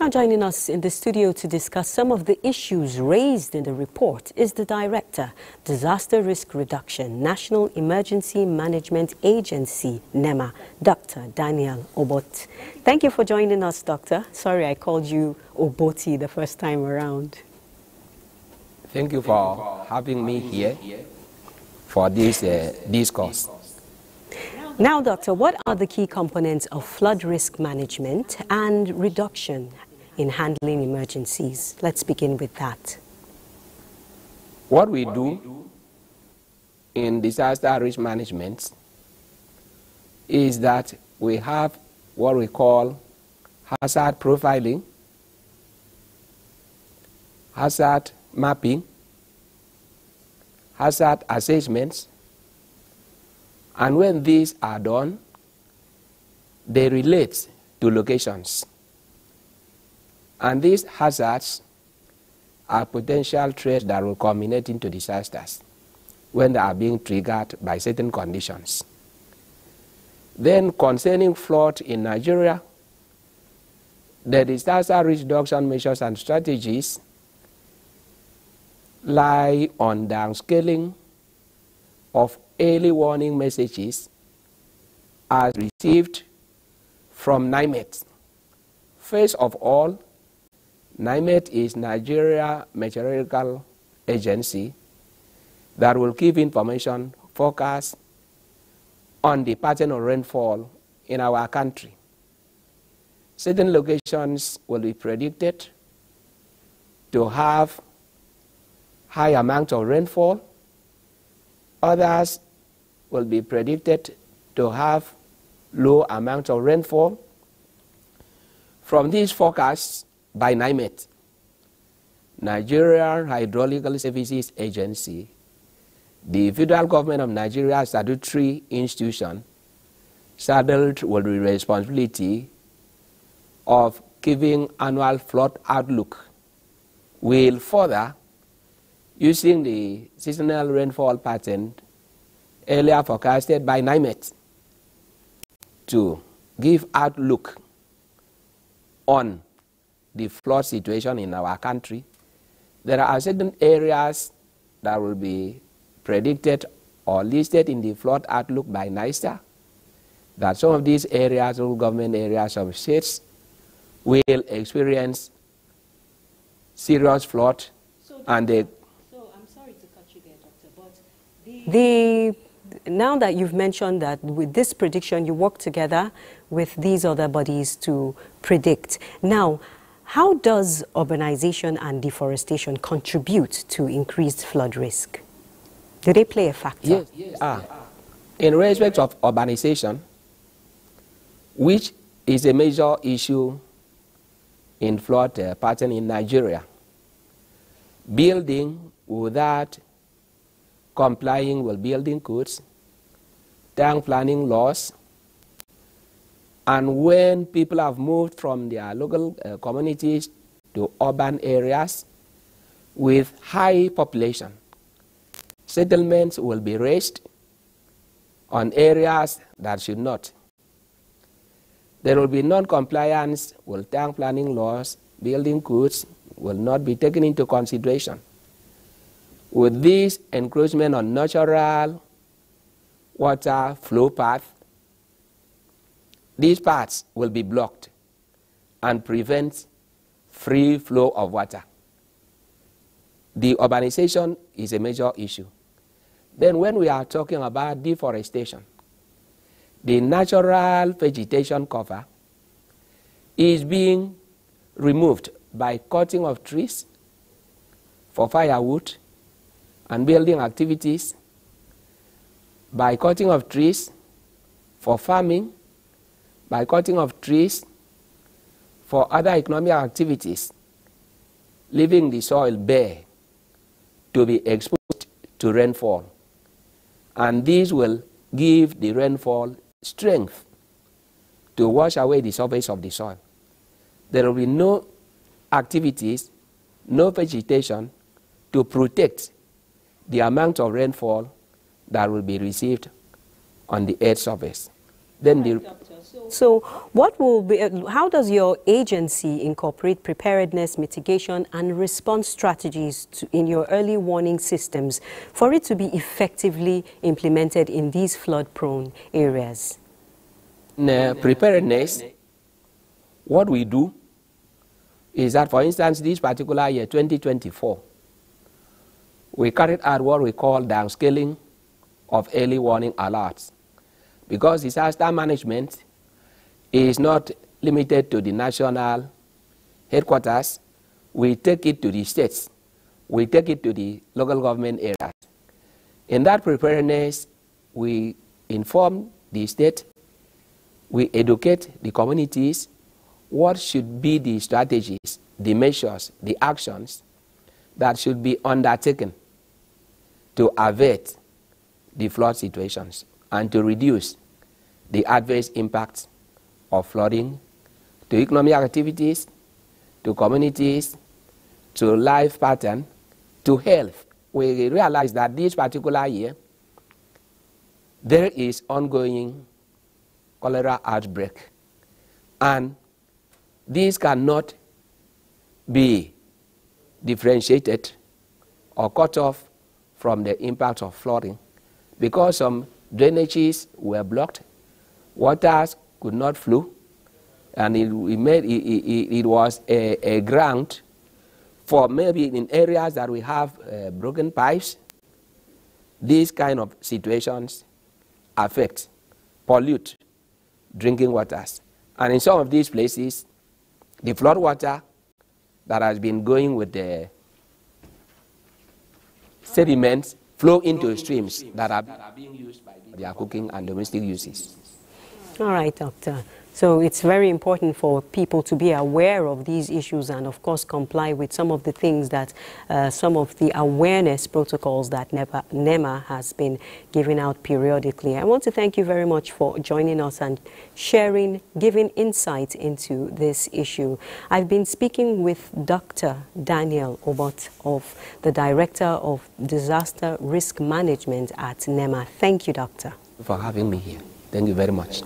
Now joining us in the studio to discuss some of the issues raised in the report is the Director, Disaster Risk Reduction, National Emergency Management Agency, NEMA, Dr. Daniel Obot. Thank you for joining us, Doctor. Sorry I called you Oboti the first time around. Thank you for having me here for this discourse. Now, Doctor, what are the key components of flood risk management and reduction in handling emergencies? Let's begin with that. What we do in disaster risk management is that we have what we call hazard profiling, hazard mapping, hazard assessments, and when these are done, they relate to locations. And these hazards are potential threats that will culminate into disasters when they are being triggered by certain conditions. Then concerning flood in Nigeria, the disaster risk reduction measures and strategies lie on downscaling of early warning messages as received from NIMET. First of all, NIMET is Nigeria Meteorological Agency that will give information forecast on the pattern of rainfall in our country. Certain locations will be predicted to have high amounts of rainfall, others will be predicted to have low amounts of rainfall. From these forecasts by NIMET, Nigeria Hydrological Services Agency, the federal government of Nigeria's statutory institution, saddled with the responsibility of giving annual flood outlook, will further, using the seasonal rainfall pattern earlier forecasted by NIMET, to give outlook on the flood situation in our country. There are certain areas that will be predicted or listed in the flood outlook by NISA, that some of these areas, all government areas of states, will experience serious flood, and they now that you've mentioned that with this prediction, you work together with these other bodies to predict. Now, how does urbanization and deforestation contribute to increased flood risk? Do they play a factor? Yes, yes, they are. In respect of urbanization, which is a major issue in flood pattern in Nigeria, building without complying with building codes, town planning laws, and when people have moved from their local communities to urban areas with high population, settlements will be raised on areas that should not. There will be non-compliance with town planning laws, building codes will not be taken into consideration. With this encroachment on natural water flow path, these paths will be blocked and prevent free flow of water. The urbanization is a major issue. Then when we are talking about deforestation, the natural vegetation cover is being removed by cutting of trees for firewood and building activities, by cutting of trees for farming, by cutting of trees for other economic activities, leaving the soil bare to be exposed to rainfall. And this will give the rainfall strength to wash away the surface of the soil. There will be no activities, no vegetation to protect the amount of rainfall that will be received on the earth's surface. Then the So what will be, how does your agency incorporate preparedness, mitigation and response strategies in your early warning systems for it to be effectively implemented in these flood-prone areas? Preparedness, what we do is that, for instance, this particular year, 2024, we carried out what we call downscaling of early warning alerts, because disaster management is not limited to the national headquarters. We take it to the states. We take it to the local government areas. In that preparedness, we inform the state, we educate the communities what should be the strategies, the measures, the actions that should be undertaken to avert the flood situations and to reduce the adverse impacts of flooding to economic activities, to communities, to life pattern, to health. We realize that this particular year, there is ongoing cholera outbreak, and these cannot be differentiated or cut off from the impact of flooding, because some drainages were blocked, waters could not flow, and it was a ground for maybe in areas that we have broken pipes. These kind of situations affect, pollute drinking waters, and in some of these places, the flood water that has been going with the sediments flow into streams that are being used by their cooking and domestic uses. All right, Doctor. So it's very important for people to be aware of these issues and, of course, comply with some of the things that, some of the awareness protocols that NEMA has been giving out periodically. I want to thank you very much for joining us and sharing, giving insight into this issue. I've been speaking with Dr. Daniel Obot, the Director of Disaster Risk Management at NEMA. Thank you, Doctor. For having me here. Thank you very much.